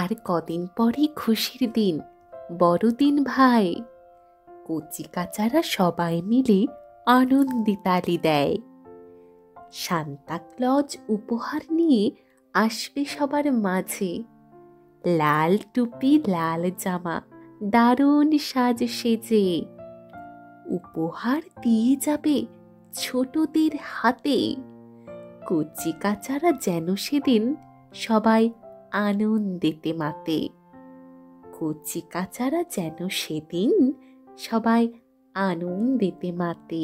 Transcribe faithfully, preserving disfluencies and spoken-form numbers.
আর কদিন পরে খুশির দিন, বড়দিন ভাই। কচি কাচারা সবাই মিলে আনন্দে তালি দেয়। সান্তা ক্লজ উপহার নিয়ে আসবে সবার মাঝে, লাল টুপি লাল জামা দারুণ সাজ সেজে। উপহার দিয়ে যাবে ছোটদের হাতে, কচি কাচারা যেন সেদিন সবাই আনন্দেতে মাতে। কচি কাচারা যেন সেদিন সবাই আনন্দেতে মাতে।